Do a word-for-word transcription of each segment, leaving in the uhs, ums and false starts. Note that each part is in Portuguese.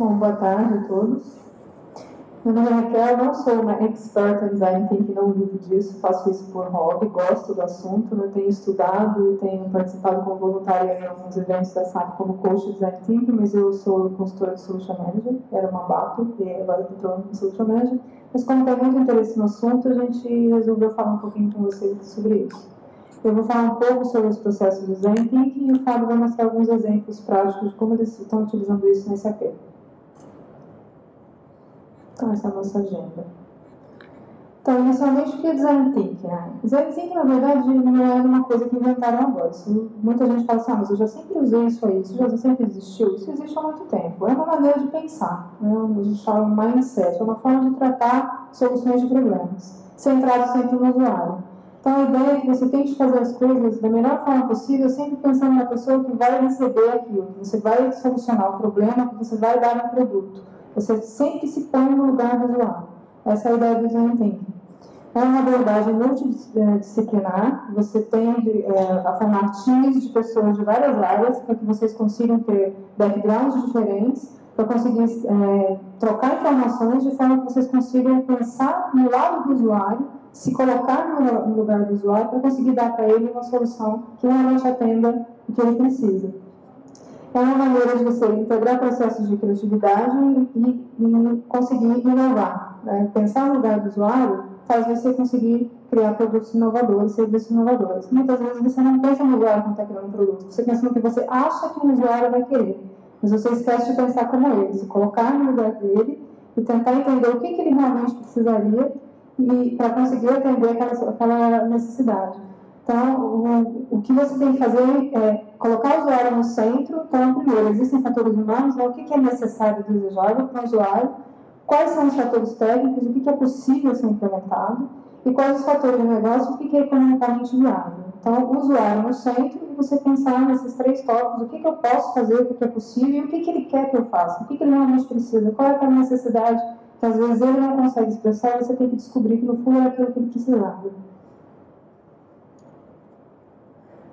Bom, boa tarde a todos. Meu nome é Raquel, não sou uma experta em design thinking, não vivo disso, faço isso por hobby, gosto do assunto, eu tenho estudado e tenho participado como voluntária em alguns eventos da S A C como coach de design thinking, mas eu sou consultora de solution manager, era uma B A P, e agora me torno solution manager, mas como tem muito interesse no assunto, a gente resolveu falar um pouquinho com vocês sobre isso. Eu vou falar um pouco sobre os processos de Zen Thinking e o Fábio vai mostrar alguns exemplos práticos de como eles estão utilizando isso na S A P. Então, essa é a nossa agenda. Então, inicialmente, o que é Design Thinking? Né? Design Thinking, na verdade, não é uma coisa que inventaram agora. Isso, muita gente fala assim, ah, mas eu já sempre usei isso aí, isso já sempre existiu. Isso existe há muito tempo. É uma maneira de pensar, né? A gente fala um mindset, é uma forma de tratar soluções de problemas, centrado sempre no usuário. Então, a ideia é que você tente fazer as coisas da melhor forma possível, sempre pensando na pessoa que vai receber aquilo, que você vai solucionar o problema, que você vai dar um produto. Você sempre se põe no lugar do usuário. Essa é a ideia do Design Thinking. É uma abordagem multidisciplinar, você tem é, a formar times de pessoas de várias áreas, para que vocês consigam ter backgrounds diferentes, para conseguir é, trocar informações de forma que vocês consigam pensar no lado do usuário, se colocar no lugar do usuário para conseguir dar para ele uma solução que realmente atenda o que ele precisa. É uma maneira de você integrar processos de criatividade e, e conseguir inovar. Né? Pensar no lugar do usuário faz você conseguir criar produtos inovadores, serviços inovadores. Muitas vezes você não pensa no usuário quando está criando um produto, você pensa no que você acha que o usuário vai querer, mas você esquece de pensar como ele, se colocar no lugar dele e tentar entender o que, que ele realmente precisaria e para conseguir atender aquela, aquela necessidade. Então, o, o que você tem que fazer é colocar o usuário no centro. Então, primeiro, existem fatores humanos, né? O que é necessário e desejável para o usuário, quais são os fatores técnicos, o que é possível ser implementado, e quais os fatores de negócio, o que é economicamente viável. Então, o usuário no centro, e você pensar nesses três tópicos, o que eu posso fazer, o que é possível, e o que ele quer que eu faça, o que ele realmente precisa, qual é a necessidade, que às vezes ele não consegue expressar, você tem que descobrir que no fundo é aquilo que ele precisava.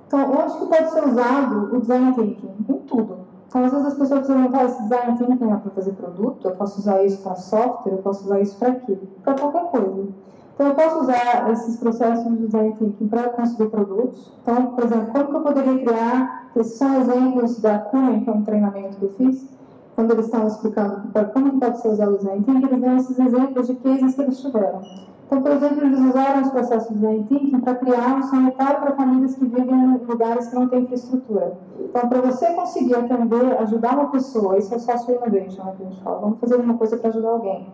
Então, onde que pode ser usado o Design Thinking? Em tudo. Então, às vezes as pessoas perguntam, ah, esse Design Thinking é para fazer produto? Eu posso usar isso para software? Eu posso usar isso para quê? Para qualquer coisa. Então, eu posso usar esses processos de Design Thinking para construir produtos. Então, por exemplo, como que eu poderia criar, esses são exemplos da Kuhn, que é um treinamento que eu fiz, quando eles estavam explicando como pode ser usado o Design Thinking, eles dão esses exemplos de cases que eles tiveram. Então, por exemplo, eles usaram os processos de Design Thinking para criar um sanitário para famílias que vivem em lugares que não têm infraestrutura. Então, para você conseguir atender, ajudar uma pessoa, isso é social innovation, né, que a gente fala, vamos fazer alguma coisa para ajudar alguém.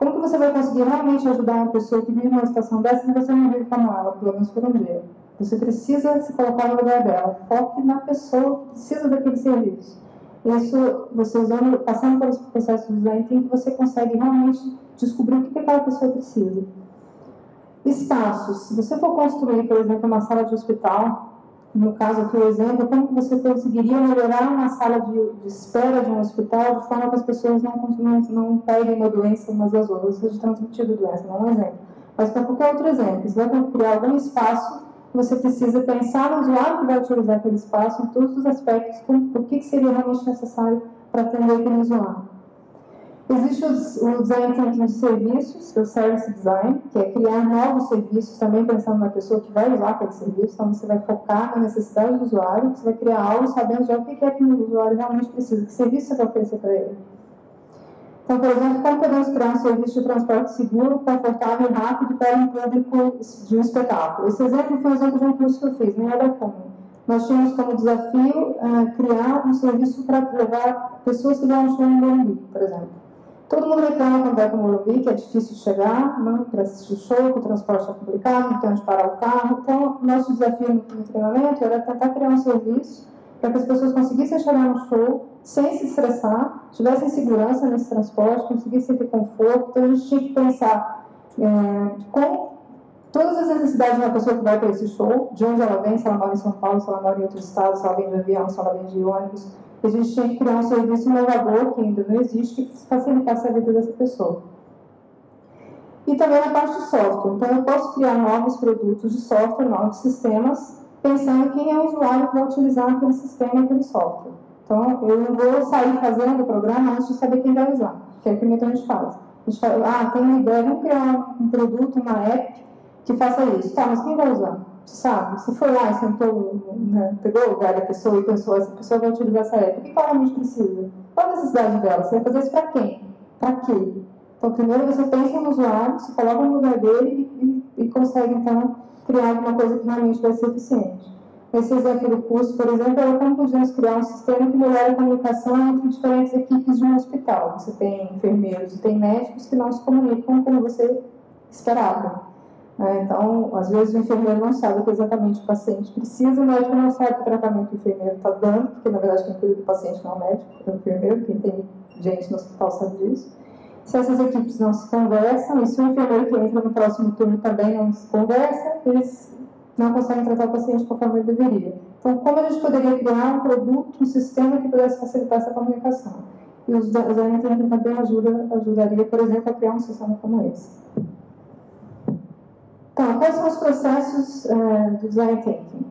Como que você vai conseguir realmente ajudar uma pessoa que vive numa situação dessa e você não vive como ela, pelo menos por um dia? Você precisa se colocar no lugar dela, foque na pessoa que precisa daquele serviço. Isso, você usando, passando pelos processos de design thinking, você consegue realmente descobrir o que aquela pessoa precisa. Espaços. Se você for construir, por exemplo, uma sala de hospital, no caso aqui o exemplo, como que você conseguiria melhorar uma sala de, de espera de um hospital de forma que as pessoas não, não, não peguem a doença umas das outras, seja transmitida a doença, não é um exemplo. Mas para qualquer outro exemplo, você vai criar algum espaço, você precisa pensar no usuário que vai utilizar aquele espaço em todos os aspectos, o que seria realmente necessário para atender aquele usuário. Existe o design thinking de serviços, que é o service design, que é criar novos serviços, também pensando na pessoa que vai usar aquele serviço, então você vai focar na necessidade do usuário, você vai criar algo sabendo já o que é que o usuário realmente precisa, que serviço você vai oferecer para ele. Então, por exemplo, como podemos criar um serviço de transporte seguro, confortável e rápido para um público de um espetáculo? Esse exemplo foi um exemplo de um curso que eu fiz, nem era comum. Nós tínhamos como desafio ah, criar um serviço para levar pessoas que vão chegar no Bolúbi, por exemplo. Todo mundo reclama quando vai para o Bolúbi, que é difícil chegar, né, para assistir o show, que o transporte é complicado, não tem onde parar o carro. Então, nosso desafio no treinamento era tentar criar um serviço para que as pessoas conseguissem chegar no show sem se estressar, tivessem segurança nesse transporte, conseguissem ter conforto. Então, a gente tinha que pensar é, com todas as necessidades da pessoa que vai para esse show, de onde ela vem, se ela mora em São Paulo, se ela mora em outro estado, se ela vem de avião, se ela vem de ônibus. A gente tinha que criar um serviço inovador, que ainda não existe, que facilitasse a vida dessa pessoa. E também na parte de software. Então, eu posso criar novos produtos de software, novos sistemas, pensando em quem é o usuário que vai utilizar aquele sistema, aquele software. Então, eu não vou sair fazendo o programa antes de saber quem vai usar, que é o que a gente faz. A gente fala, ah, tem uma ideia, vamos criar um produto, uma app que faça isso. Tá, mas quem vai usar? Você sabe, se foi lá e sentou, né, pegou o lugar da pessoa e pensou, essa pessoa vai utilizar essa app, o que ela realmente precisa? Qual a necessidade dela? Você vai fazer isso para quem? Para quê? Então, primeiro você pensa no usuário, se coloca no lugar dele e, e consegue, então, criar alguma coisa que realmente vai ser eficiente. Nesse exemplo do curso, por exemplo, era como podíamos criar um sistema que melhora a comunicação entre diferentes equipes de um hospital. Você tem enfermeiros e tem médicos que não se comunicam como você esperava. É, então, às vezes o enfermeiro não sabe o que exatamente o paciente precisa, o médico não sabe o tratamento que o enfermeiro está dando, porque na verdade quem cuida do paciente não é o médico, é o enfermeiro, quem tem gente no hospital sabe disso. Se essas equipes não se conversam, e se o enfermeiro que entra no próximo turno também não se conversa, eles não conseguem tratar o paciente conforme ele deveria. Então, como a gente poderia criar um produto, um sistema que pudesse facilitar essa comunicação? E o Zen Thinking também ajuda, ajudaria, por exemplo, a criar um sistema como esse. Então, quais são os processos é, do Design Thinking?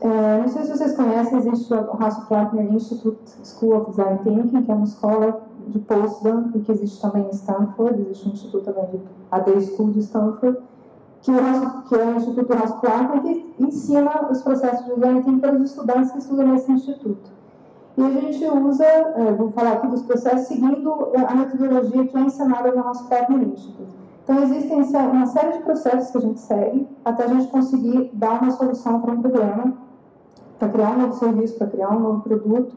É, não sei se vocês conhecem, existe o Hasso Plattner Institute School of Design Thinking, que é uma escola de Potsdam, e que existe também em Stanford, existe um instituto também de A D School de Stanford, que é o Instituto Hasso Plattner, que ensina os processos de Design Thinking para os estudantes que estudam nesse instituto. E a gente usa, vou falar aqui dos processos, seguindo a metodologia que é ensinada no Hasso Plattner Institute. Então, existem uma série de processos que a gente segue até a gente conseguir dar uma solução para um problema, para criar um novo serviço, para criar um novo produto,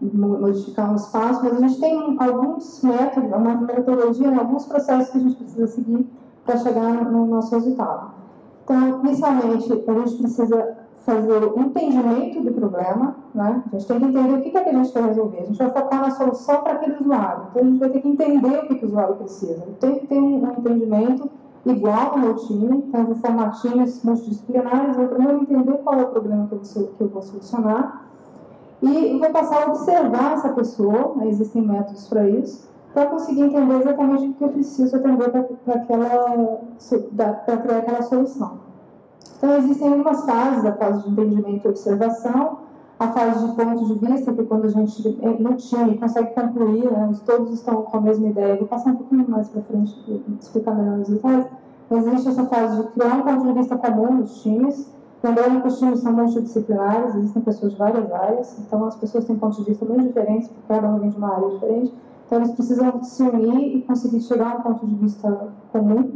modificar um espaço, mas a gente tem alguns métodos, uma metodologia, alguns processos que a gente precisa seguir para chegar no nosso resultado. Então, inicialmente, a gente precisa fazer o entendimento do problema, né? A gente tem que entender o que é que a gente quer resolver. A gente vai focar na solução para aquele usuário, então a gente vai ter que entender o que, que o usuário precisa. Tem que ter um, um entendimento igual ao meu time, então eu vou formar times multidisciplinares, eu vou primeiro entender qual é o problema que eu vou, que eu vou solucionar e vou passar a observar essa pessoa, né? Existem métodos para isso, para conseguir entender exatamente o que eu preciso atender para criar aquela solução. Então, existem algumas fases, a fase de entendimento e observação, a fase de ponto de vista, que quando a gente no time consegue concluir, né, todos estão com a mesma ideia, vou passar um pouquinho mais para frente, explicar melhor os detalhes, mas existe essa fase de criar um ponto de vista comum nos times, lembrando que os times são multidisciplinares, existem pessoas de várias áreas, então as pessoas têm pontos de vista muito diferentes, porque cada um vem de uma área diferente. Então, eles precisam se unir e conseguir chegar a um ponto de vista comum.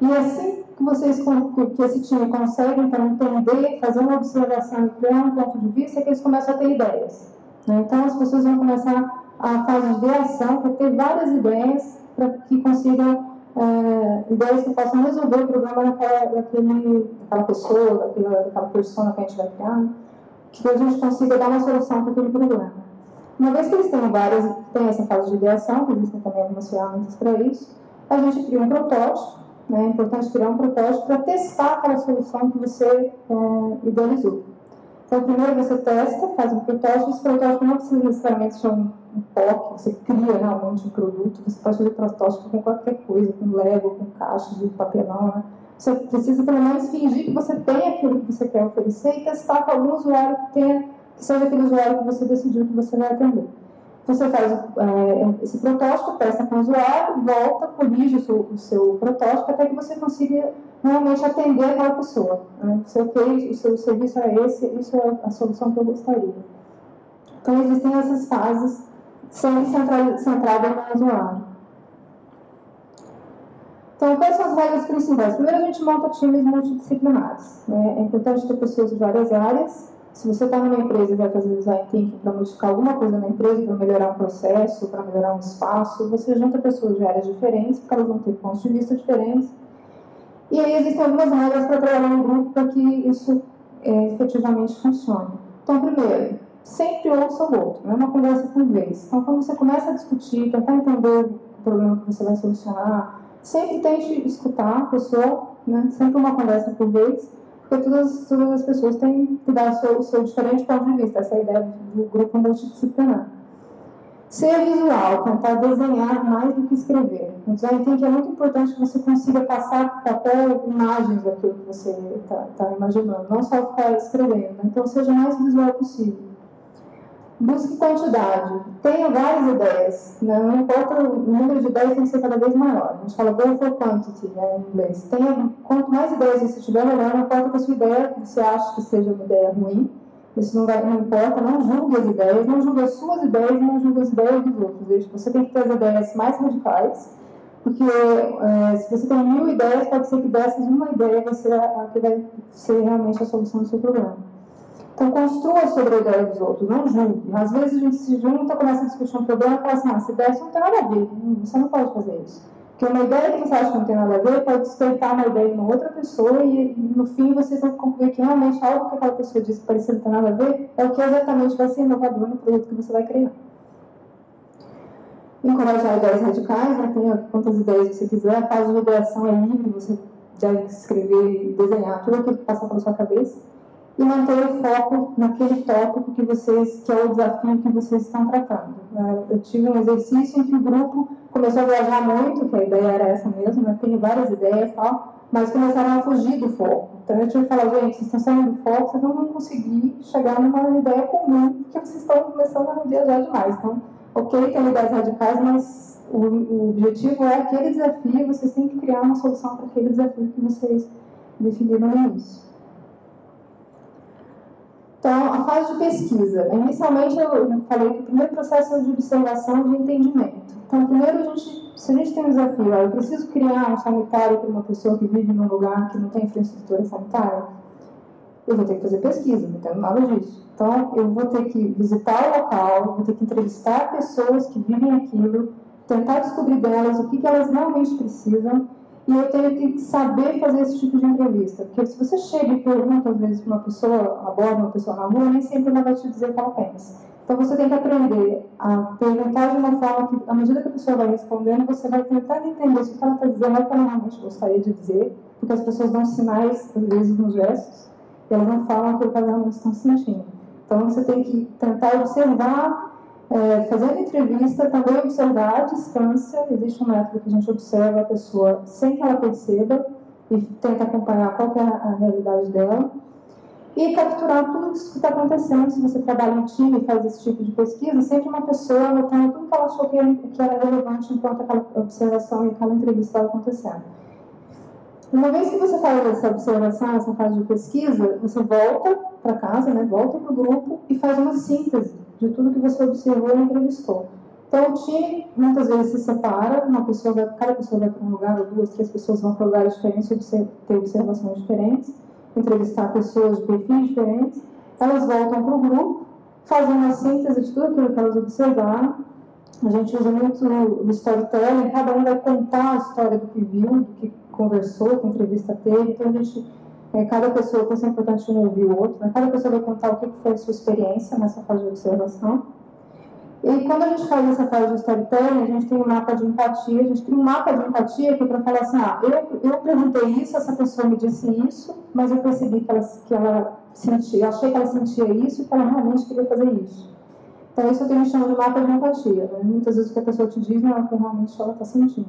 E assim que, vocês, que esse time consegue então, entender, fazer uma observação e criar um ponto de vista, é que eles começam a ter ideias. Então, as pessoas vão começar a fase de ação para ter várias ideias, para que consigam, é, ideias que possam resolver o problema daquela, daquele, daquela pessoa, daquela, daquela persona que a gente vai criar, que a gente consiga dar uma solução para aquele problema. Uma vez que eles têm várias, tem essa fase de ideação, que existem também algumas ferramentas para isso, a gente cria um protótipo, né? É importante criar um protótipo para testar aquela solução que você é, idealizou. Então, primeiro você testa, faz um protótipo, esse protótipo não precisa necessariamente ser um P O C, você cria realmente um produto, você pode fazer protótipo com qualquer coisa, com Lego, com caixas de papelão, né? Você precisa pelo menos fingir que você tem aquilo que você quer oferecer e testar com algum usuário que tenha, que seja aquele usuário que você decidiu que você vai atender. Você faz é, esse protótipo, testa com o usuário, volta, corrige o seu, o seu protótipo até que você consiga realmente atender aquela pessoa. Né? Se okay, o seu serviço é esse, isso é a solução que eu gostaria. Então, existem essas fases sempre centradas no usuário. Então, quais são as regras principais? Primeiro, a gente monta times multidisciplinares. Né? É importante ter pessoas de várias áreas. Se você está numa empresa e vai fazer design thinking para modificar alguma coisa na empresa, para melhorar um processo, para melhorar um espaço, você junta pessoas de áreas diferentes, porque elas vão ter pontos de vista diferentes. E aí existem algumas regras para trabalhar em grupo para que isso é, efetivamente funcione. Então, primeiro, sempre ouça o outro, não é uma conversa por vez. Então, quando você começa a discutir, tentar entender o problema que você vai solucionar, sempre tente escutar a pessoa, né? Sempre uma conversa por vez. Porque todas, todas as pessoas têm que dar o seu, seu diferente ponto de vista, essa ideia do grupo multidisciplinar. Ser visual, tentar desenhar mais do que escrever. No design thinking é muito importante que você consiga passar papel, imagens daquilo que você está tá imaginando, não só ficar escrevendo. Então, seja o mais visual possível. busque quantidade, tenha várias ideias, né? Não importa o número de ideias, tem que ser cada vez maior. A gente fala go for quantity, né, em inglês. Tenha, quanto mais ideias você tiver, melhor. Não importa que a sua ideia, você acha que seja uma ideia ruim, isso não, vai, não importa, não julgue as ideias, não julgue as suas ideias, não julgue as ideias dos outros. Você tem que ter as ideias mais radicais, porque é, se você tem mil ideias, pode ser que dessas uma ideia vai ser a, que vai ser realmente a solução do seu problema. Então, construa sobre a ideia dos outros, não julgue. Às vezes a gente se junta, começa a discutir um problema e fala assim, ah, essa ideia não tem nada a ver, você não pode fazer isso. Porque uma ideia que você acha que não tem nada a ver pode despertar uma ideia em outra pessoa e, no fim, vocês vão concluir que realmente algo que aquela pessoa disse que parecia não ter nada a ver é o que exatamente vai ser inovador no produto que você vai criar. Encorajar ideias radicais, né? Tenha quantas ideias você quiser, a fase de ideação é livre, você deve escrever e desenhar tudo aquilo que passa pela sua cabeça. E manter o foco naquele tópico que vocês, que é o desafio que vocês estão tratando. Eu tive um exercício em que o grupo começou a viajar muito, que a ideia era essa mesmo, né? Tem várias ideias e tal, mas começaram a fugir do foco. Então eu tive que falar, gente, vocês estão saindo do foco, vocês não vão conseguir chegar numa ideia comum, porque vocês estão começando a viajar demais. Então, ok, tem ideias radicais, mas o, o objetivo é aquele desafio, vocês têm que criar uma solução para aquele desafio que vocês definiram no início. Então, a fase de pesquisa. Inicialmente, eu falei que o primeiro processo é de observação de entendimento. Então, primeiro, a gente, se a gente tem um desafio, eu preciso criar um sanitário para uma pessoa que vive num lugar que não tem infraestrutura sanitária, eu vou ter que fazer pesquisa, não entendo nada disso. Então, eu vou ter que visitar o local, vou ter que entrevistar pessoas que vivem aquilo, tentar descobrir delas o que, que elas realmente precisam. E eu tenho que saber fazer esse tipo de entrevista. Porque se você chega e pergunta, às vezes, para uma pessoa, aborda uma pessoa na rua, nem sempre ela vai te dizer o que ela pensa. Então, você tem que aprender a perguntar de uma forma que, à medida que a pessoa vai respondendo, você vai tentar entender se o que ela está dizendo é o que ela realmente gostaria de dizer. Porque as pessoas dão sinais, às vezes, nos gestos, e elas não falam aquilo que elas realmente estão sentindo. Então, você tem que tentar observar. É, fazendo entrevista, também observar a distância. Existe um método que a gente observa a pessoa sem que ela perceba e tenta acompanhar qual que é a realidade dela. E capturar tudo isso que está acontecendo. Se você trabalha em time e faz esse tipo de pesquisa, sempre uma pessoa anotando tudo que ela achou que era, que era relevante enquanto aquela observação e aquela entrevista estava acontecendo. Uma vez que você faz essa observação, essa fase de pesquisa, você volta para casa, né? Volta para o grupo e faz uma síntese de tudo que você observou e entrevistou. Então, o time muitas vezes se separa, uma pessoa vai, cada pessoa vai para um lugar, ou duas, três pessoas vão para lugares diferentes, ter observações diferentes, entrevistar pessoas de perfis diferentes, elas voltam para o grupo, fazem uma síntese de tudo aquilo que elas observaram. A gente usa muito o storytelling, cada um vai contar a história do que viu, do que conversou, que entrevista teve. Então, a gente, é, cada pessoa, por isso é importante um ouvir o outro, né? Cada pessoa vai contar o que foi a sua experiência nessa fase de observação. E quando a gente faz essa fase de storytelling, a gente tem um mapa de empatia, a gente tem um mapa de empatia que é para falar assim, ah, eu, eu perguntei isso, essa pessoa me disse isso, mas eu percebi que ela, que ela sentia, eu achei que ela sentia isso e que ela realmente queria fazer isso. Então, isso eu tenho chamado de mapa de empatia, né? Muitas vezes o que a pessoa te diz não é o que realmente ela está sentindo.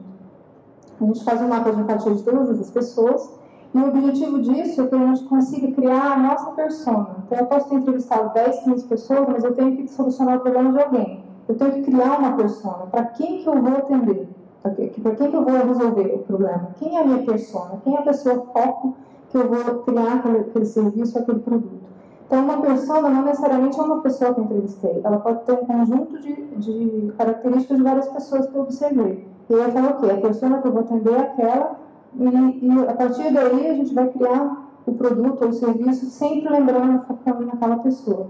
A gente faz um mapa de empatia de todas as pessoas e o objetivo disso é que a gente consiga criar a nossa persona. Então, eu posso ter entrevistado dez, quinze pessoas, mas eu tenho que solucionar o problema de alguém. Eu tenho que criar uma persona. Para quem que eu vou atender? Para quem que eu vou resolver o problema? Quem é a minha persona? Quem é a pessoa foco que eu vou criar aquele, aquele serviço, aquele produto? Então, uma persona não necessariamente é uma pessoa que eu entrevistei. Ela pode ter um conjunto de, de características de várias pessoas que eu observei. E eu falo o quê? A persona que eu vou atender é aquela, e, e a partir daí a gente vai criar o produto ou o serviço sempre lembrando, focando naquela pessoa.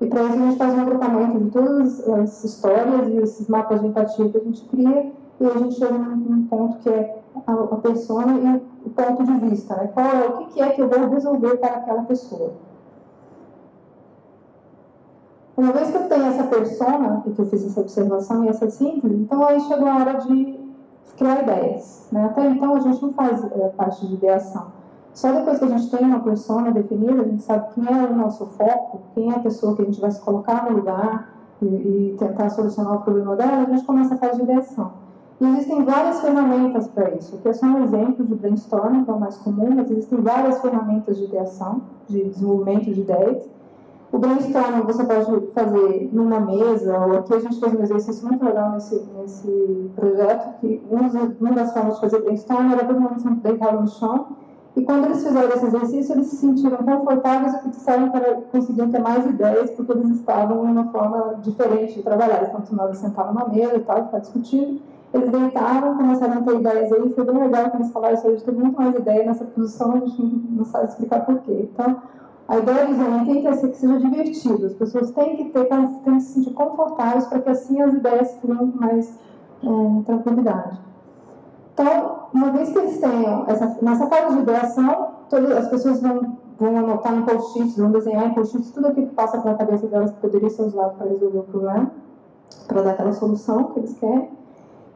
E para isso a gente faz um agrupamento de todas as histórias e esses mapas de empatia que a gente cria, e a gente chega num ponto que é a, a persona e o ponto de vista, né? Qual é, o que, que é que eu vou resolver para aquela pessoa. Uma vez que eu tenho essa persona, e que eu fiz essa observação e essa síntese, então aí chegou a hora de criar ideias, né? Até então a gente não faz é, parte de ideação. Só depois que a gente tem uma persona definida, a gente sabe quem é o nosso foco, quem é a pessoa que a gente vai se colocar no lugar e, e tentar solucionar o problema dela, a gente começa a fase de ideação. E existem várias ferramentas para isso. Aqui é só um exemplo de brainstorming, que é o mais comum, mas existem várias ferramentas de ideação, de desenvolvimento de ideias. O brainstorm você pode fazer numa mesa, ou aqui a gente fez um exercício muito legal nesse, nesse projeto, que uma das formas de fazer brainstorm era todo mundo sempre deitado no chão, e quando eles fizeram esse exercício, eles se sentiram confortáveis e fixaram para conseguirem ter mais ideias, porque eles estavam em uma forma diferente de trabalhar. Eles continuaram sentados numa mesa e tal, ficar discutindo. Eles deitaram, começaram a ter ideias aí, foi bem legal que eles falaram isso aí, a gente teve muito mais ideia nessa posição, a gente não sabe explicar porquê. Então, a ideia do Zen Thinking é ser que seja divertido, as pessoas têm que, ter, têm que se sentir confortáveis para que assim as ideias fluam com mais é, tranquilidade. Então, uma vez que eles tenham, essa, nessa fase de ideação, todas as pessoas vão, vão anotar em post-its, vão desenhar em post-its tudo aquilo que passa pela cabeça delas que poderia ser usado para resolver o problema, para dar aquela solução que eles querem.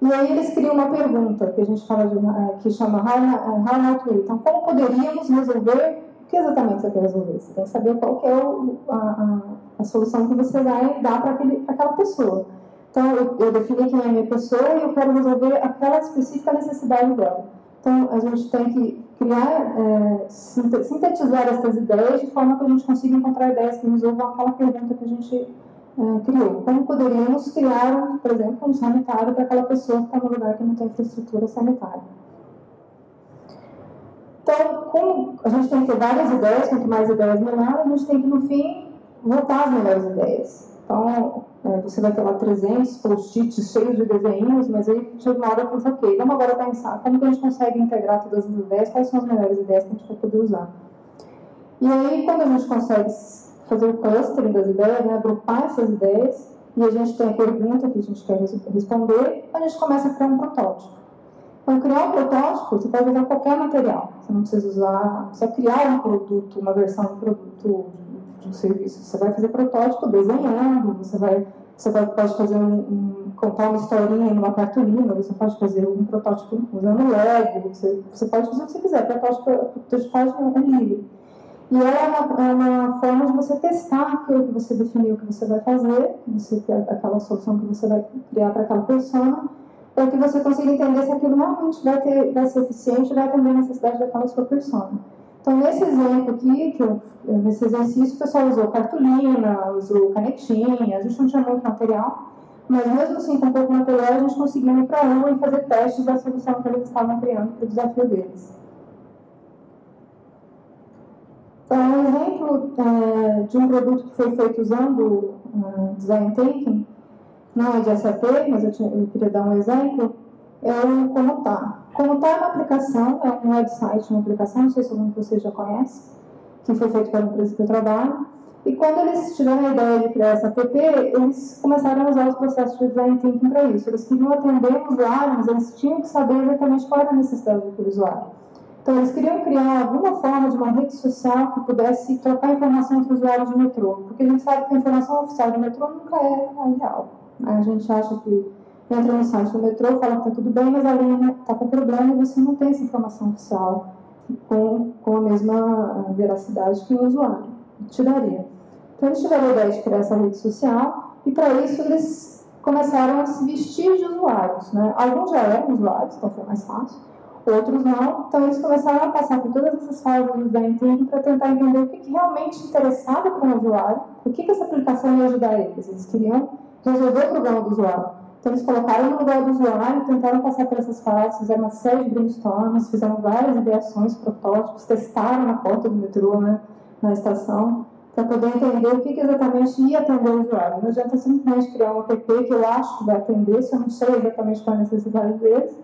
E aí eles criam uma pergunta, que a gente fala de, que chama How Not To. Então, como poderíamos resolver? O que exatamente você quer resolver? Você tem que saber qual que é o, a, a, a solução que você vai dar para aquela pessoa. Então, eu, eu defini quem é a minha pessoa e eu quero resolver aquela específica necessidade dela. Então, a gente tem que criar, é, sintetizar essas ideias de forma que a gente consiga encontrar ideias que resolvam aquela pergunta que a gente criou. Como poderíamos criar, por exemplo, um sanitário para aquela pessoa que está num lugar que não tem infraestrutura sanitária. Então, como a gente tem que ter várias ideias, quanto mais ideias melhor, a gente tem que, no fim, votar as melhores ideias. Então, você vai ter lá trezentos post-its cheios de desenhos, mas aí chega uma hora e pensa, ok, vamos agora pensar como que a gente consegue integrar todas as ideias, quais são as melhores ideias que a gente vai poder usar. E aí, quando a gente consegue fazer o clustering das ideias, né, agrupar essas ideias, e a gente tem a pergunta que a gente quer responder, a gente começa a criar um protótipo. Então, criar um protótipo, você pode usar qualquer material, você não precisa usar, você criar um produto, uma versão do produto, de um serviço, você vai fazer protótipo desenhando, você, vai, você vai, pode fazer um, um, contar uma historinha numa cartolina, você pode fazer um protótipo usando Lego, você, você pode fazer o que você quiser, protótipo é livre. E ela é uma, é uma forma de você testar aquilo que você definiu que você vai fazer, você, aquela solução que você vai criar para aquela persona, para que você consiga entender se aquilo realmente vai, ter, vai ser eficiente e vai atender a necessidade daquela sua persona. Então, nesse exemplo aqui, que eu, nesse exercício, o pessoal usou cartolina, usou canetinha, a gente não tinha muito material, mas mesmo assim, com pouco material, a gente conseguiu ir para uma e fazer testes da solução que eles estavam criando para o desafio deles. Então, um exemplo é, de um produto que foi feito usando uh, Design Thinking, não é de S A P, mas eu, tinha, eu queria dar um exemplo, é o Conotar. Conotar é uma aplicação, é um website, uma aplicação, não sei se algum de vocês já conhece, que foi feito pela empresa que eu trabalho, e quando eles tiveram a ideia de criar essa app, eles começaram a usar os processos de Design Thinking para isso. Eles queriam atender o usuário, mas eles tinham que saber exatamente qual era a necessidade do usuário. Então, eles queriam criar alguma forma de uma rede social que pudesse trocar informação entre usuários de metrô, porque a gente sabe que a informação oficial do metrô nunca é real. A gente acha que entra no site do metrô, fala que está tudo bem, mas a linha está com problema e você não tem essa informação oficial com, com a mesma veracidade que o usuário te daria. Então, eles tiveram a ideia de criar essa rede social e, para isso, eles começaram a se vestir de usuários, né? Alguns já eram usuários, então foi mais fácil. Outros não, então eles começaram a passar por todas essas fases do Design Thinking para tentar entender o que, que realmente interessava para o usuário, o que, que essa aplicação ia ajudar eles. Eles queriam resolver o problema do usuário. Então eles colocaram no lugar do usuário, tentaram passar por essas fases, fizeram uma série de brainstorms, fizeram várias ideações, protótipos, testaram na porta do metrô, né, na estação, para poder entender o que, que exatamente ia atender o usuário. Não adianta simplesmente criar um app que eu acho que vai atender, se eu não sei exatamente qual é a necessidade deles,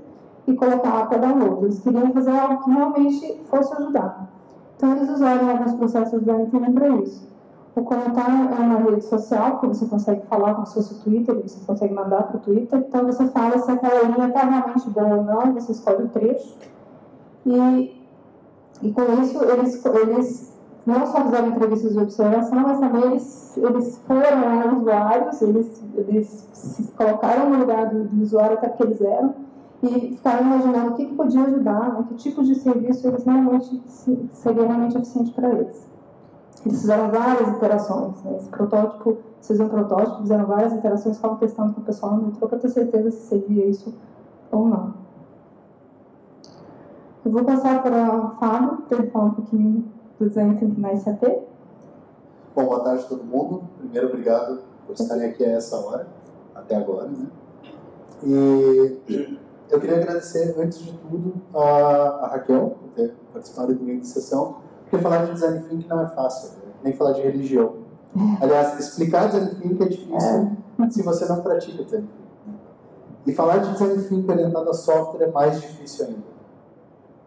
e colocar lá para download. Eles queriam fazer algo que realmente fosse ajudar. Então, eles usaram alguns processos de Design para isso. O Conectar é uma rede social que você consegue falar como se fosse o Twitter, você consegue mandar para o Twitter. Então, você fala se aquela linha está realmente boa ou não, você escolhe o trecho. E, e com isso, eles, eles não só fizeram entrevistas de observação, mas também eles, eles foram lá nos usuários, eles, eles se colocaram no lugar do, do usuário até porque eles eram, e ficaram imaginando o que, que podia ajudar, né? Que tipo de serviço eles realmente, seria realmente eficiente para eles. Eles fizeram várias interações, né? Esse protótipo, fizeram um protótipo, fizeram várias interações, ficaram testando com o pessoal no metrô para ter certeza se servia isso ou não. Eu vou passar para o Fábio, para ele falar um pouquinho do Design Thinking na S A P. Bom, boa tarde a todo mundo. Primeiro, obrigado por estarem aqui a essa hora, até agora, né? E eu queria agradecer, antes de tudo, a, a Raquel por ter participado comigo de sessão, porque falar de Design Thinking não é fácil, né? Nem falar de religião. Aliás, explicar Design Thinking é difícil se você não pratica Design Thinking. E falar de Design Thinking orientado a software é mais difícil ainda,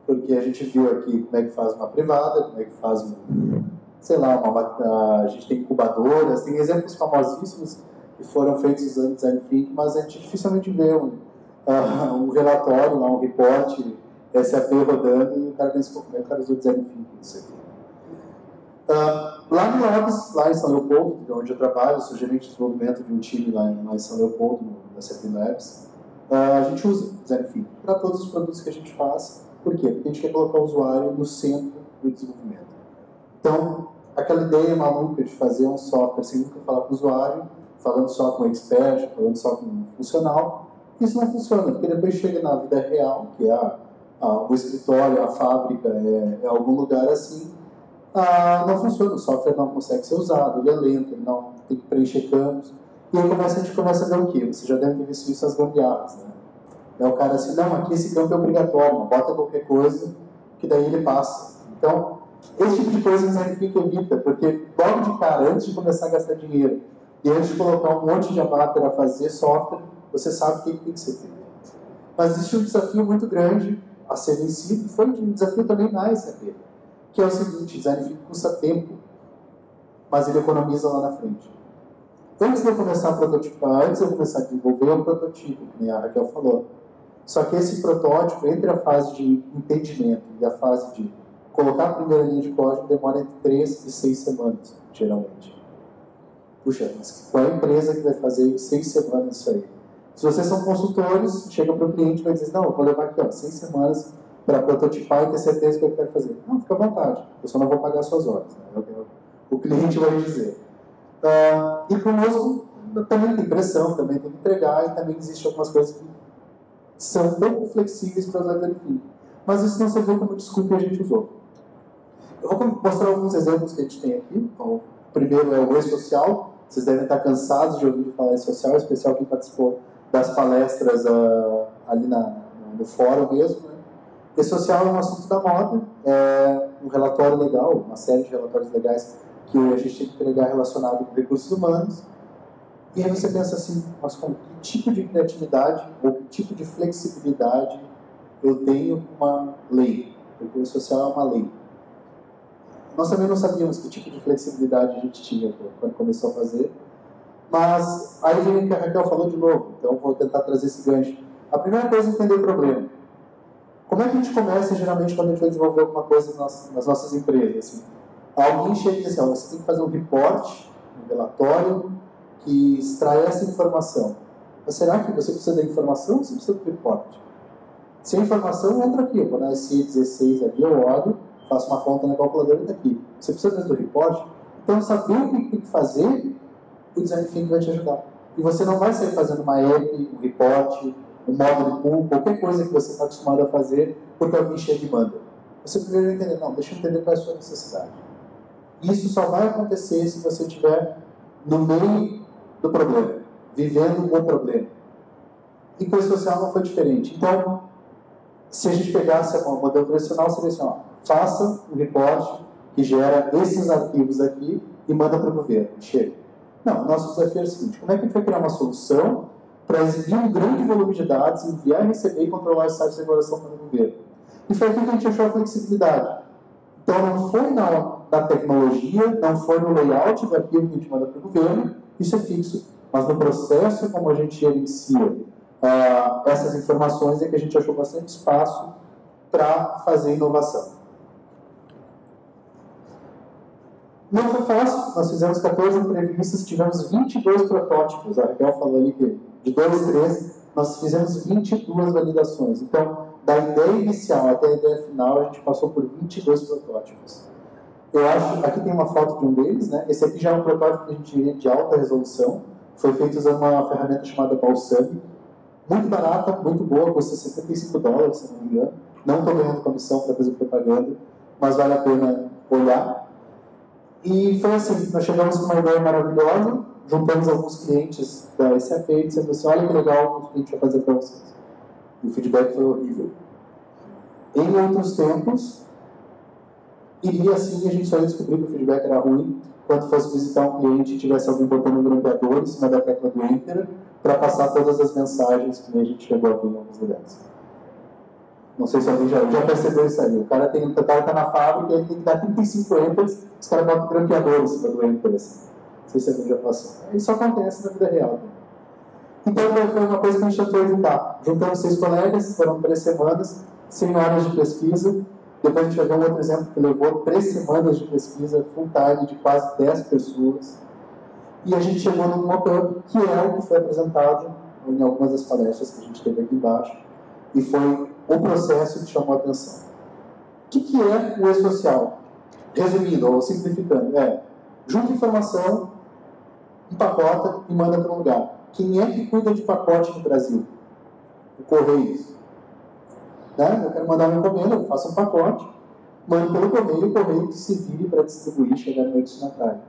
porque a gente viu aqui como é que faz uma privada, como é que faz uma... sei lá, uma, a gente tem incubadoras, tem exemplos famosíssimos que foram feitos usando Design Thinking, mas a gente dificilmente vê um, uh, um relatório, um report S A P rodando e o cara pensa, como é que o cara usou Design Thinking isso aqui? Uh, lá no Labs, lá em São Leopoldo, de onde eu trabalho, sou gerente de desenvolvimento de um time lá em, lá em São Leopoldo, no S A P Labs, uh, a gente usa Design Thinking para todos os produtos que a gente faz. Por quê? Porque a gente quer colocar o usuário no centro do desenvolvimento. Então, aquela ideia maluca de fazer um software sem nunca falar com o usuário, falando só com o expert, falando só com o funcional, isso não funciona, porque depois chega na vida real, que é a, a, o escritório, a fábrica, é, é algum lugar assim, a, não funciona, o software não consegue ser usado, ele é lento, ele não tem que preencher campos, e aí começa, a gente começa a ver o quê? Você já deve ter visto isso, as gambiarras, né? É o cara assim, não, aqui esse campo é obrigatório, não bota qualquer coisa, que daí ele passa. Então, esse tipo de coisa o Zen Thinking evita, porque logo de cara, antes de começar a gastar dinheiro e antes de colocar um monte de avatar a fazer software, você sabe o que tem que ser feito. Mas existe um desafio muito grande a ser vencido, foi um desafio também na S A P, que é o seguinte: Design Thinking custa tempo, mas ele economiza lá na frente. Antes de eu começar a prototipar, antes de eu começar a desenvolver um protótipo, que a Raquel falou, só que esse protótipo, entre a fase de entendimento e a fase de colocar a primeira linha de código, demora entre três e seis semanas, geralmente. Puxa, mas qual é a empresa que vai fazer seis semanas isso aí? Se vocês são consultores, chega para o cliente e vai dizer, não, eu vou levar aqui ó, seis semanas para prototipar e ter certeza do que eu quero fazer. Não, fica à vontade, eu só não vou pagar suas horas, né? O cliente vai dizer. Ah, e conosco também tem pressão, também tem que entregar, e também existem algumas coisas que são pouco flexíveis para usar Design Thinking. Mas isso não serviu como desculpa que a gente usou. Eu vou mostrar alguns exemplos que a gente tem aqui. O primeiro é o E-Social. Vocês devem estar cansados de ouvir falar em social, em especial quem participou das palestras uh, ali na, no fórum mesmo, né? E-Social é um assunto da moda, é um relatório legal, uma série de relatórios legais que a gente tem que entregar relacionado com recursos humanos. E aí você pensa assim, mas com que tipo de criatividade ou que tipo de flexibilidade eu tenho uma lei? Porque o E-Social é uma lei. Nós também não sabíamos que tipo de flexibilidade a gente tinha quando começou a fazer. Mas aí vem o que a Raquel falou de novo, então vou tentar trazer esse gancho. A primeira coisa é entender o problema. Como é que a gente começa, geralmente, quando a gente vai desenvolver alguma coisa nas, nas nossas empresas? Assim, alguém chega e diz assim, ó, você tem que fazer um report, um relatório, que extrai essa informação. Mas será que você precisa da informação ou você precisa do report? Se a informação entra aqui, eu vou na S E dezesseis ali, eu olho, faço uma conta na calculadora daqui. Você precisa fazer do report, então saber o que tem que fazer, o Design Thinking vai te ajudar. E você não vai sair fazendo uma app, um report, um módulo de pool, qualquer coisa que você está acostumado a fazer, porque alguém chega e manda. Você primeiro entender, não, deixa eu entender qual é a sua necessidade. Isso só vai acontecer se você estiver no meio do problema, vivendo o problema. E com o social não foi diferente. Então, se a gente pegasse o modelo tradicional, seria assim, ó, faça um report que gera esses arquivos aqui e manda para o governo, chega. Não, nosso desafio é o seguinte, como é que a gente vai criar uma solução para exibir um grande volume de dados, enviar, receber e controlar os sites de regulação para o governo? E foi aqui que a gente achou a flexibilidade. Então não foi na, na tecnologia, não foi no layout do arquivo que a gente manda para o governo, isso é fixo, mas no processo como a gente gerencia uh, essas informações é que a gente achou bastante espaço para fazer inovação. Não foi fácil, nós fizemos quatorze entrevistas, tivemos vinte e dois protótipos, a Raquel falou ali que de dois, três, nós fizemos vinte e duas validações. Então, da ideia inicial até a ideia final, a gente passou por vinte e dois protótipos. Eu acho, aqui tem uma foto de um deles, né? Esse aqui já é um protótipo que a gente diria de alta resolução, foi feito usando uma ferramenta chamada Balsamiq, muito barata, muito boa, custa setenta e cinco dólares, se não me engano. Não estou ganhando comissão para fazer propaganda, mas vale a pena olhar. E foi assim, nós chegamos com uma ideia maravilhosa, juntamos alguns clientes da S A P e dissemos assim, olha que legal o que a gente vai fazer para vocês. E o feedback foi horrível. Em outros tempos, iria assim, a gente só ia descobrir que o feedback era ruim quando fosse visitar um cliente e tivesse alguém botando um grampeador em cima da tecla do Enter para passar todas as mensagens que a gente chegou a ver em alguns lugares. Não sei se alguém já, já percebeu isso aí. O cara está na fábrica e ele tem que dar trinta e cinco enters, os caras botam um grampeador em cima do enter. Assim. Não sei se alguém já passou. Isso acontece na vida real. Então foi uma coisa que a gente tentou evitar. Juntamos seis colegas, foram três semanas, cem horas de pesquisa. Depois a gente vai ver um outro exemplo que levou três semanas de pesquisa full time de quase dez pessoas. E a gente chegou num mock-up que é o que foi apresentado em algumas das palestras que a gente teve aqui embaixo. E foi o processo que chamou a atenção. O que, que é o E-Social? Resumindo, ou simplificando, é junta informação, empacota e manda para um lugar. Quem é que cuida de pacote no Brasil? O Correios. Né? Eu quero mandar uma encomenda, eu faço um pacote, mando pelo correio, o correio que se vire para distribuir, chegar no meu destinatário.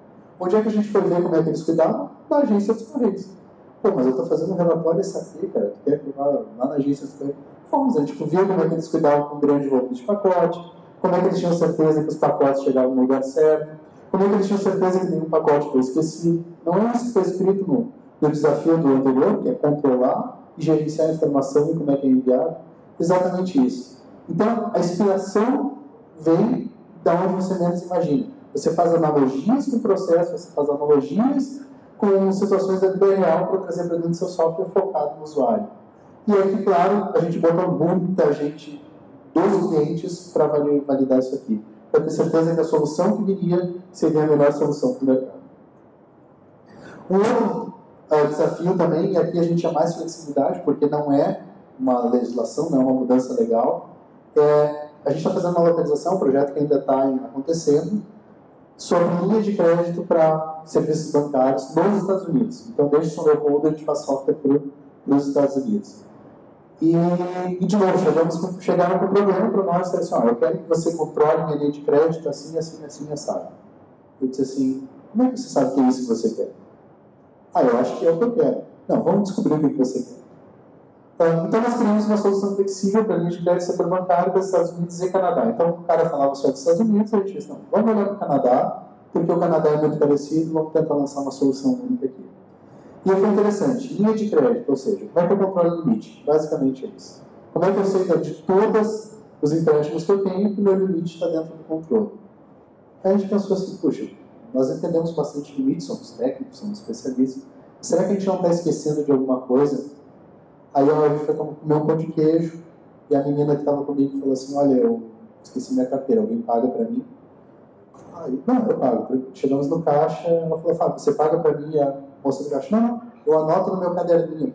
Onde é que a gente foi ver como é que eles cuidavam? Na agência dos Correios. Pô, mas eu estou fazendo um relatório S A P, cara, tu quer que eu vá lá na agência dos Correios? Fomos, a gente viu como é que eles cuidavam com grande volume de pacote, como é que eles tinham certeza que os pacotes chegavam no lugar certo, como é que eles tinham certeza que nenhum pacote foi esquecido. Não é isso que foi escrito no, no desafio do anterior, que é controlar e gerenciar a informação e como é que é enviado. Exatamente isso. Então, a inspiração vem da onde você menos imagina. Você faz analogias com o processo, você faz analogias com situações da vida real para trazer para dentro do seu software focado no usuário. E aqui, claro, a gente bota muita gente dos clientes para validar isso aqui. Para ter certeza que a solução que viria seria a melhor solução para o mercado. Um outro uh, desafio também, e aqui a gente chama mais flexibilidade, porque não é uma legislação, não é uma mudança legal. É, a gente está fazendo uma localização, um projeto que ainda está acontecendo, sobre linha de crédito para serviços bancários nos Estados Unidos. Então, desde São Leopoldo, a gente faz software para os Estados Unidos. E, e de novo, chegamos com, chegaram com o problema para nós, assim, ó, eu quero que você controle minha linha de crédito assim, assim, assim, assado. Eu disse assim, como é que você sabe que é isso que você quer? Ah, eu acho que é o que eu quero. Não, vamos descobrir o que você quer. Então, nós criamos uma solução flexível para a linha de crédito superbancário dos Estados Unidos e Canadá. Então, o cara falava só dos Estados Unidos, a gente disse, não, vamos olhar para o Canadá, porque o Canadá é muito parecido, vamos tentar lançar uma solução única aqui. E foi interessante, linha de crédito, ou seja, como é que eu controlo o limite? Basicamente é isso. Como é que eu sei que de todos os empréstimos que eu tenho, que o meu limite está dentro do controle? Aí a gente pensou assim, puxa, nós entendemos bastante limites, somos técnicos, somos especialistas, será que a gente não está esquecendo de alguma coisa? Aí eu fui comer um pão de queijo e a menina que estava comigo falou assim, olha, eu esqueci minha carteira, alguém paga para mim? Aí, não, eu pago. Chegamos no caixa, ela falou, Fábio, você paga para mim? A moça do caixa, não, não, eu anoto no meu caderninho.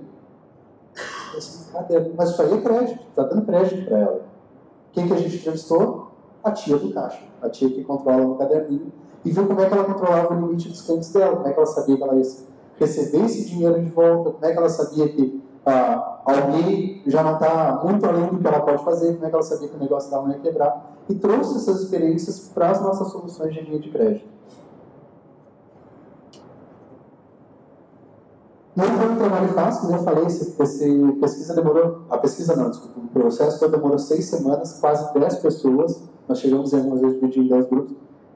Eu disse, caderninho, mas isso aí é crédito, está dando crédito para ela. Quem que a gente entrevistou? A tia do caixa, a tia que controla no caderninho, e viu como é que ela controlava o limite dos clientes dela, como é que ela sabia que ela ia receber esse dinheiro de volta, como é que ela sabia que Ah, alguém já não está muito além do que ela pode fazer, como é que ela sabia que o negócio dela não ia quebrar, e trouxe essas experiências para as nossas soluções de linha de crédito. Não foi um trabalho fácil, como eu falei, esse, esse, pesquisa demorou, a pesquisa não, desculpa, o processo todo demorou seis semanas, quase dez pessoas, nós chegamos em algumas vezes dividindo em dez grupos,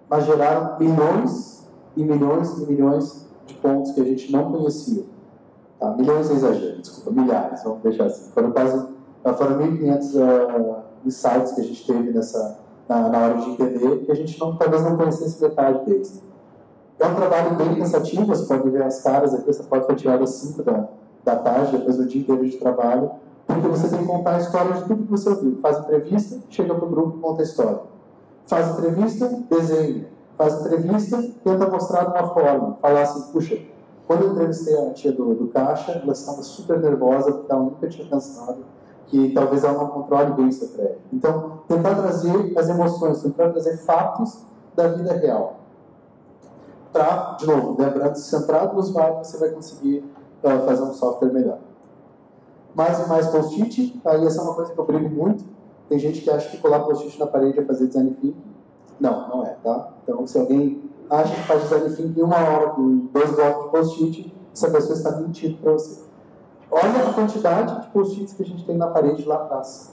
mas geraram milhões e milhões e milhões de pontos que a gente não conhecia. Tá, milhões é exagero, desculpa, milhares, vamos deixar assim. Foram quase foram mil e quinhentos uh, insights que a gente teve nessa, na, na hora de entender, que a gente não, talvez não conhecesse detalhe deles. É um trabalho bem cansativo, você pode ver as caras aqui, essa foto foi tirada às cinco da, da tarde, depois do dia inteiro de trabalho, porque você tem que contar a história de tudo que você ouviu. Faz entrevista, chega para o grupo e conta a história. Faz entrevista, desenha. Faz entrevista, tenta mostrar de uma forma, falar assim, puxa, quando eu entrevistei a tia do, do caixa, ela estava super nervosa, porque ela nunca tinha pensado que talvez ela não controle bem seu crédito. Então, tentar trazer as emoções, tentar trazer fatos da vida real. Para, de novo, lembrando, centrado nos usuário, você vai conseguir uh, fazer um software melhor. Mais e mais post-it, aí essa é uma coisa que eu brigo muito. Tem gente que acha que colar post-it na parede é fazer design thinking. Não, não é, tá? Então, se alguém acha que faz design thinking em uma hora, em dois blocos de post-it, essa pessoa está mentindo para você. Olha a quantidade de post-its que a gente tem na parede lá atrás.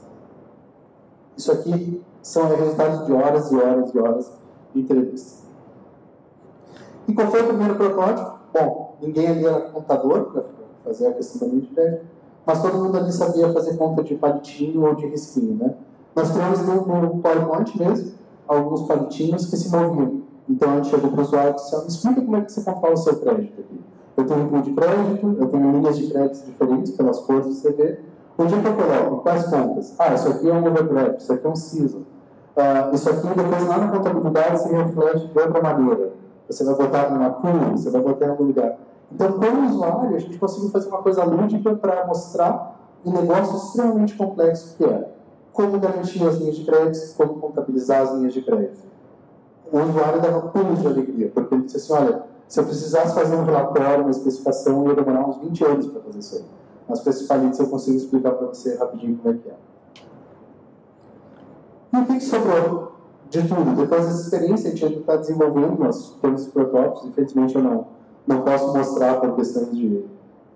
Isso aqui são resultados de horas e horas e horas de entrevistas. E qual foi o primeiro protótipo? Bom, ninguém ali era contador para fazer a questão da multimédia, mas todo mundo ali sabia fazer conta de palitinho ou de risquinho, né? Nós criamos no PowerPoint mesmo alguns palitinhos que se moviam. Então a gente chegou para o usuário e disse: me explica como é que você controla o seu crédito aqui. Eu tenho um pool de crédito, eu tenho linhas de crédito diferentes pelas cores do C V. Onde é que eu coloco? Quais contas? Ah, isso aqui é um overdraft, isso aqui é um season. Uh, isso aqui, depois lá na contabilidade, se reflete de outra maneira. Você vai botar numa Kuhn, você vai botar em algum lugar. Então, como usuário, a gente conseguiu fazer uma coisa lúdica para mostrar um negócio extremamente complexo que é como garantir as linhas de crédito, como contabilizar as linhas de crédito. O usuário dava um pulo de alegria, porque ele disse assim: olha, se eu precisasse fazer um relatório, uma especificação, eu ia demorar uns vinte anos para fazer isso aí. Mas, principalmente, eu consigo explicar para você rapidinho como é que é. E o que sobrou de tudo? Depois dessa experiência, a gente está desenvolvendo, nós temos protótipos, infelizmente eu não, não posso mostrar por questões de,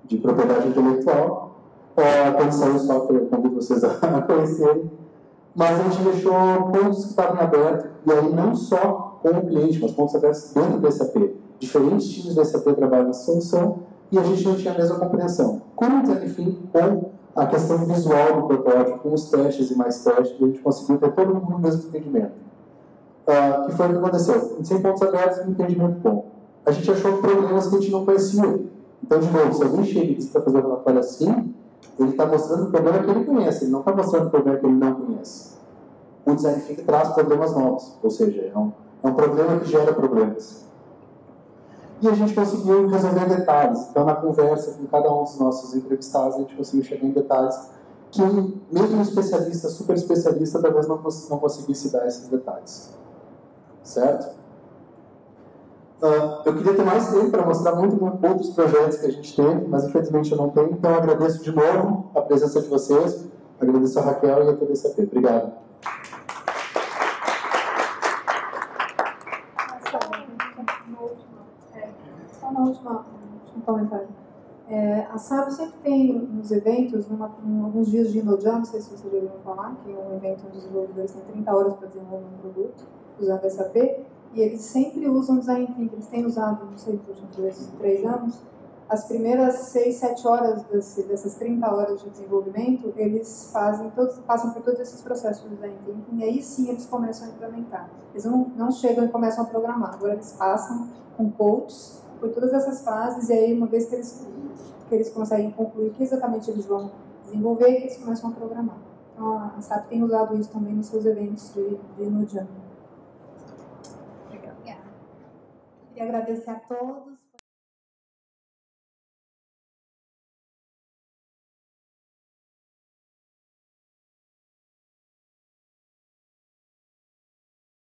de propriedade intelectual. É, quando sair o software, eu convido vocês a conhecerem. Mas a gente deixou pontos que estavam abertos, e aí não só com o cliente, mas pontos abertos dentro do S A P. Diferentes times do S A P trabalham na solução, e a gente não tinha a mesma compreensão. Como, enfim, com a questão visual do protótipo, com os testes e mais testes, a gente conseguiu ter todo mundo no mesmo entendimento. Uh, que foi o que aconteceu? Sem pontos abertos, um entendimento bom. A gente achou problemas que a gente não conhecia. Então, de novo, se alguém chega e diz que está fazendo uma falha assim, ele está mostrando o problema que ele conhece, ele não está mostrando o problema que ele não conhece. O design thinking traz problemas novos, ou seja, é um, é um problema que gera problemas. E a gente conseguiu resolver detalhes. Então, na conversa com cada um dos nossos entrevistados, a gente conseguiu chegar em detalhes que, mesmo um especialista, super especialista, talvez não, não conseguisse dar esses detalhes. Certo? Uh, eu queria ter mais tempo para mostrar muito outros projetos que a gente teve, mas, infelizmente, eu não tenho. Então, eu agradeço de novo a presença de vocês. Agradeço a Raquel e a toda a S A P. Obrigado. Uma última, um comentário. É, a S A B sempre tem nos eventos, numa, em alguns dias de Indoor, não sei se vocês já ouviram falar, que é um evento onde os desenvolvedores têm trinta horas para desenvolver um produto usando a S A P, e eles sempre usam design thinking. Eles têm usado, não sei, nos últimos dois, três anos, as primeiras seis, sete horas desse, dessas trinta horas de desenvolvimento, eles fazem todos, passam por todos esses processos de design thinking, e aí sim eles começam a implementar. Eles não, não chegam e começam a programar, agora eles passam com coaches por todas essas fases, e aí, uma vez que eles, que eles conseguem concluir o que exatamente eles vão desenvolver, eles começam a programar. Então, a S A P tem usado isso também nos seus eventos de, de Indoor. Obrigada. Queria agradecer a todos.